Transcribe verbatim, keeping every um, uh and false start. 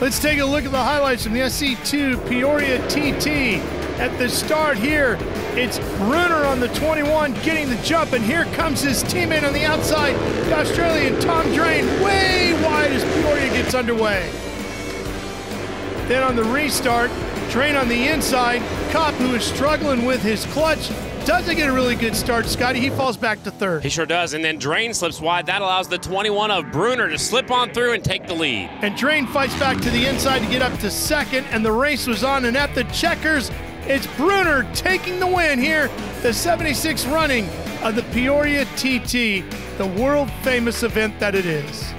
Let's take a look at the highlights from the S C two Peoria T T. At the start here, it's Bruner on the twenty-one getting the jump, and here comes his teammate on the outside, the Australian Tom Drain, way wide as Peoria gets underway. Then on the restart, Drain on the inside. Kopp, who is struggling with his clutch, doesn't get a really good start, Scotty. He falls back to third. He sure does, and then Drain slips wide. That allows the twenty-one of Bruner to slip on through and take the lead. And Drain fights back to the inside to get up to second, and the race was on, and at the checkers, it's Bruner taking the win here. The seventy-six running of the Peoria T T, the world-famous event that it is.